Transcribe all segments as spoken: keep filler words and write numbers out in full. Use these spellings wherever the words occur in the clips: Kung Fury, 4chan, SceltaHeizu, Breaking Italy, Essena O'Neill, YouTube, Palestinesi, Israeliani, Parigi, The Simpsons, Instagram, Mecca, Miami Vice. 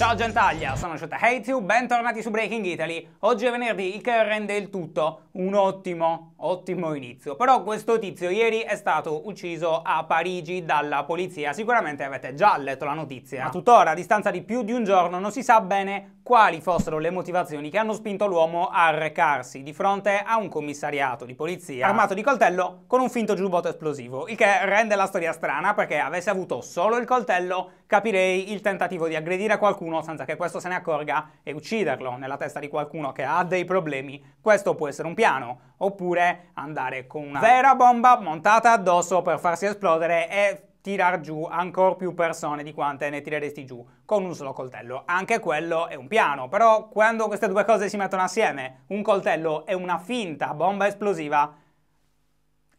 Ciao gentaglia, sono SceltaHeizu, bentornati su Breaking Italy. Oggi è venerdì, il che rende il tutto un ottimo, ottimo inizio. Però questo tizio ieri è stato ucciso a Parigi dalla polizia. Sicuramente avete già letto la notizia. Ma tuttora, a distanza di più di un giorno, non si sa bene quali fossero le motivazioni che hanno spinto l'uomo a recarsi di fronte a un commissariato di polizia armato di coltello con un finto giubbotto esplosivo. Il che rende la storia strana, perché avesse avuto solo il coltello, capirei il tentativo di aggredire qualcuno senza che questo se ne accorga e ucciderlo. Nella testa di qualcuno che ha dei problemi questo può essere un piano, oppure andare con una vera bomba montata addosso per farsi esplodere e tirar giù ancora più persone di quante ne tireresti giù con un solo coltello. Anche quello è un piano, però quando queste due cose si mettono assieme, un coltello e una finta bomba esplosiva,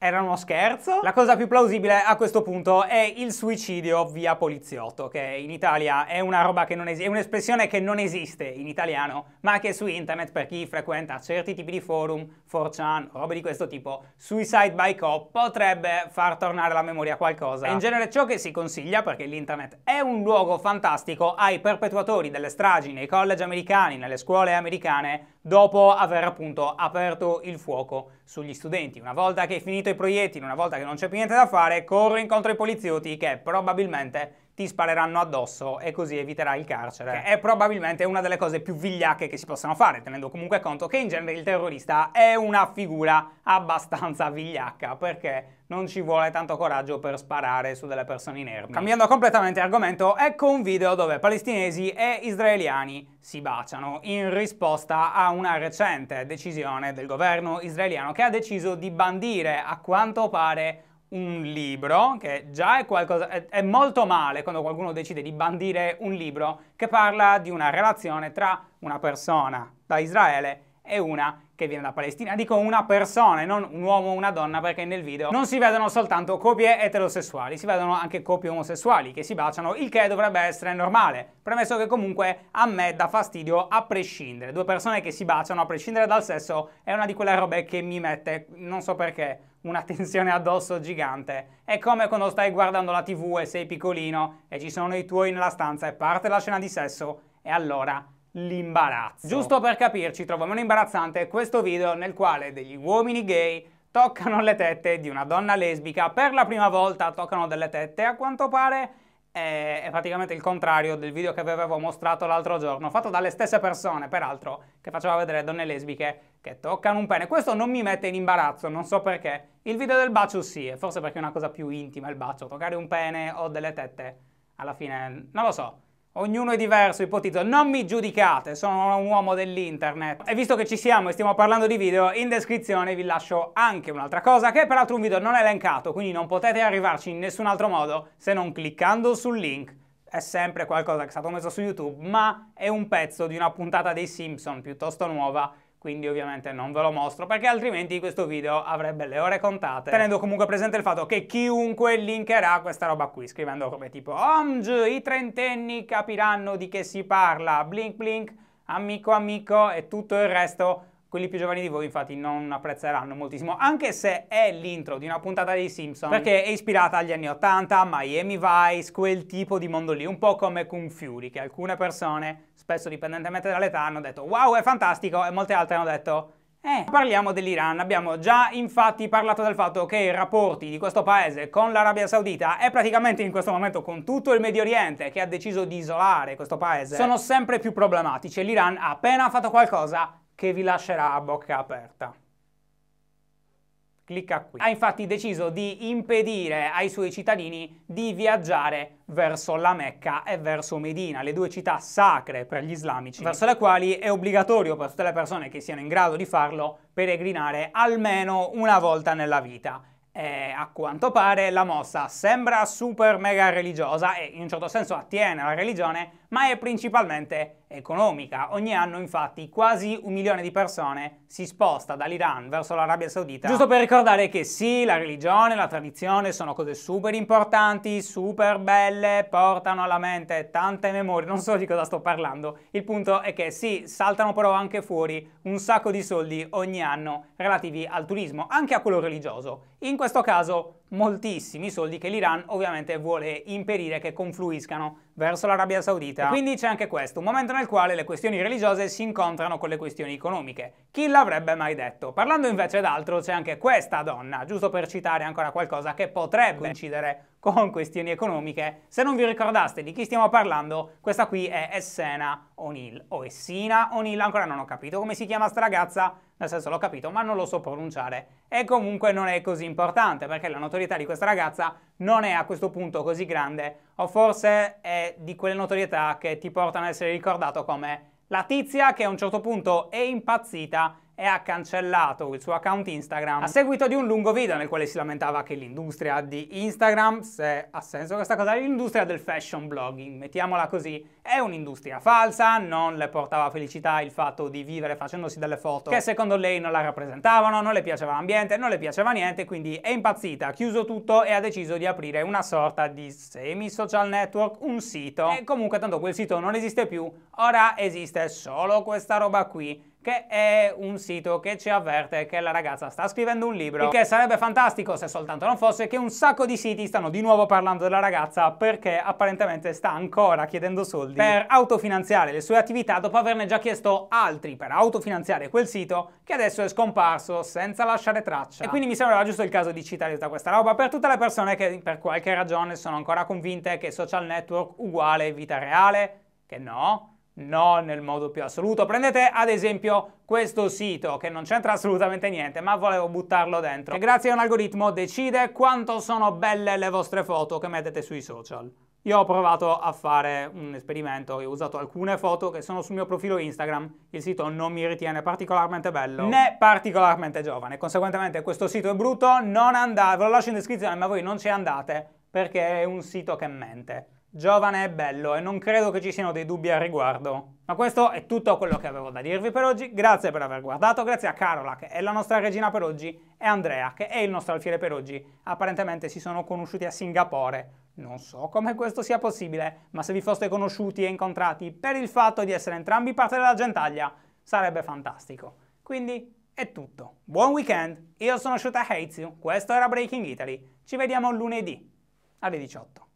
era uno scherzo? La cosa più plausibile a questo punto è il suicidio via poliziotto, che in Italia è una roba che non esiste, è un'espressione che non esiste in italiano, ma che su internet, per chi frequenta certi tipi di forum, four chan, robe di questo tipo, suicide by cop potrebbe far tornare alla memoria qualcosa. È in genere ciò che si consiglia, perché l'internet è un luogo fantastico ai perpetuatori delle stragi nei college americani, nelle scuole americane, dopo aver appunto aperto il fuoco sugli studenti. Una volta che è finito i proiettili, una volta che non c'è più niente da fare, corro incontro ai poliziotti che probabilmente ti spareranno addosso e così eviterai il carcere, che è probabilmente una delle cose più vigliacche che si possano fare, tenendo comunque conto che in genere il terrorista è una figura abbastanza vigliacca, perché non ci vuole tanto coraggio per sparare su delle persone inermi. Cambiando completamente argomento, ecco un video dove palestinesi e israeliani si baciano in risposta a una recente decisione del governo israeliano, che ha deciso di bandire, a quanto pare, un libro, che già è qualcosa, è, è molto male quando qualcuno decide di bandire un libro che parla di una relazione tra una persona da Israele e una che viene da Palestina. Dico una persona, non un uomo o una donna, perché nel video non si vedono soltanto coppie eterosessuali, si vedono anche coppie omosessuali che si baciano, il che dovrebbe essere normale, premesso che comunque a me dà fastidio a prescindere. Due persone che si baciano a prescindere dal sesso è una di quelle robe che mi mette, non so perché, una tensione addosso gigante. È come quando stai guardando la TV e sei piccolino e ci sono i tuoi nella stanza e parte la scena di sesso, e allora l'imbarazzo. Giusto per capirci, trovo meno imbarazzante questo video nel quale degli uomini gay toccano le tette di una donna lesbica. Per la prima volta toccano delle tette, a quanto pare è praticamente il contrario del video che vi avevo mostrato l'altro giorno, fatto dalle stesse persone peraltro, che faceva vedere donne lesbiche che toccano un pene. Questo non mi mette in imbarazzo, non so perché. Il video del bacio sì, e forse perché è una cosa più intima il bacio, toccare un pene o delle tette, alla fine non lo so. Ognuno è diverso, ipotizzo, non mi giudicate, sono un uomo dell'internet. E visto che ci siamo e stiamo parlando di video, in descrizione vi lascio anche un'altra cosa, che è peraltro un video non elencato, quindi non potete arrivarci in nessun altro modo se non cliccando sul link. È sempre qualcosa che è stato messo su YouTube, ma è un pezzo di una puntata dei Simpsons piuttosto nuova, quindi ovviamente non ve lo mostro, perché altrimenti questo video avrebbe le ore contate, tenendo comunque presente il fatto che chiunque linkerà questa roba qui, scrivendo robe tipo "Omg, i trentenni capiranno di che si parla, blink blink, amico amico" e tutto il resto, quelli più giovani di voi infatti non apprezzeranno moltissimo, anche se è l'intro di una puntata dei Simpsons, perché è ispirata agli anni ottanta, Miami Vice, quel tipo di mondo lì, un po' come Kung Fury, che alcune persone, spesso dipendentemente dall'età, hanno detto "wow, è fantastico", e molte altre hanno detto "eh". Parliamo dell'Iran, abbiamo già infatti parlato del fatto che i rapporti di questo paese con l'Arabia Saudita, e praticamente in questo momento con tutto il Medio Oriente, che ha deciso di isolare questo paese, sono sempre più problematici, e l'Iran ha appena fatto qualcosa che vi lascerà a bocca aperta. Clicca qui. Ha infatti deciso di impedire ai suoi cittadini di viaggiare verso la Mecca e verso Medina, le due città sacre per gli islamici, verso le quali è obbligatorio per tutte le persone che siano in grado di farlo peregrinare almeno una volta nella vita. E a quanto pare la mossa sembra super mega religiosa e in un certo senso attiene alla religione, ma è principalmente economica. Ogni anno infatti quasi un milione di persone si sposta dall'Iran verso l'Arabia Saudita, giusto per ricordare che sì, la religione, la tradizione sono cose super importanti, super belle, portano alla mente tante memorie, non so di cosa sto parlando. Il punto è che sì, saltano però anche fuori un sacco di soldi ogni anno relativi al turismo, anche a quello religioso, in questo caso moltissimi soldi che l'Iran ovviamente vuole impedire che confluiscano verso l'Arabia Saudita, vita. E quindi c'è anche questo, un momento nel quale le questioni religiose si incontrano con le questioni economiche. Chi l'avrebbe mai detto? Parlando invece d'altro, c'è anche questa donna, giusto per citare ancora qualcosa che potrebbe incidere con questioni economiche. Se non vi ricordaste di chi stiamo parlando, questa qui è Essena O'Neill, o Essena O'Neill, ancora non ho capito come si chiama sta ragazza, nel senso l'ho capito ma non lo so pronunciare, e comunque non è così importante perché la notorietà di questa ragazza non è a questo punto così grande, o forse è di quelle notorietà che ti portano a essere ricordato come la tizia che a un certo punto è impazzita e ha cancellato il suo account Instagram a seguito di un lungo video nel quale si lamentava che l'industria di Instagram, se ha senso questa cosa, l'industria del fashion blogging, mettiamola così, è un'industria falsa, non le portava felicità il fatto di vivere facendosi delle foto che secondo lei non la rappresentavano, non le piaceva l'ambiente, non le piaceva niente, quindi è impazzita, ha chiuso tutto e ha deciso di aprire una sorta di semi social network, un sito, e comunque tanto quel sito non esiste più, ora esiste solo questa roba qui, che è un sito che ci avverte che la ragazza sta scrivendo un libro, il che sarebbe fantastico se soltanto non fosse che un sacco di siti stanno di nuovo parlando della ragazza perché apparentemente sta ancora chiedendo soldi per autofinanziare le sue attività dopo averne già chiesto altri per autofinanziare quel sito che adesso è scomparso senza lasciare traccia. E quindi mi sembrava giusto il caso di citare tutta questa roba per tutte le persone che per qualche ragione sono ancora convinte che social network uguale vita reale, che no. No, nel modo più assoluto. Prendete ad esempio questo sito che non c'entra assolutamente niente, ma volevo buttarlo dentro, e grazie a un algoritmo decide quanto sono belle le vostre foto che mettete sui social. Io ho provato a fare un esperimento, ho usato alcune foto che sono sul mio profilo Instagram, il sito non mi ritiene particolarmente bello né particolarmente giovane, conseguentemente questo sito è brutto, non andate, ve lo lascio in descrizione ma voi non ci andate perché è un sito che mente. Giovane e bello, e non credo che ci siano dei dubbi al riguardo. Ma questo è tutto quello che avevo da dirvi per oggi, grazie per aver guardato, grazie a Carola che è la nostra regina per oggi e Andrea che è il nostro alfiere per oggi. Apparentemente si sono conosciuti a Singapore, non so come questo sia possibile, ma se vi foste conosciuti e incontrati per il fatto di essere entrambi parte della gentaglia sarebbe fantastico. Quindi è tutto, buon weekend, io sono SceltaHeizu, questo era Breaking Italy, ci vediamo lunedì alle diciotto.